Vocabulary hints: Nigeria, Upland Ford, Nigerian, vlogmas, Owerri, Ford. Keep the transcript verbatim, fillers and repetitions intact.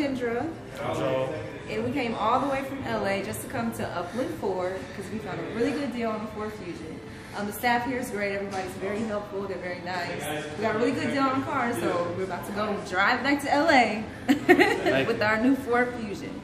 Kendra. Hello. And we came all the way from L A just to come to Upland Ford because we found a really good deal on the Ford Fusion. Um, the staff here is great. Everybody's very helpful. They're very nice. We got a really good deal on cars, so we're about to go drive back to L A with our new Ford Fusion.